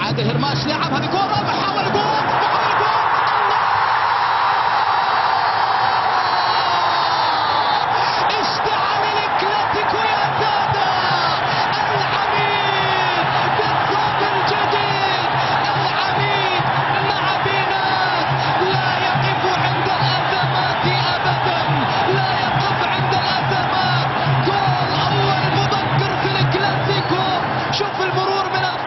عادل هرماش لعبها بكرة محاول جول، محاول جول، الله! اشتعل الكلاسيكو يا سادة، العميد بالصف الجديد، العميد مع بناس لا يقف عند الأزمات أبدا، لا يقف عند الأزمات، جول أول مبكر في الكلاسيكو، شوف المرور من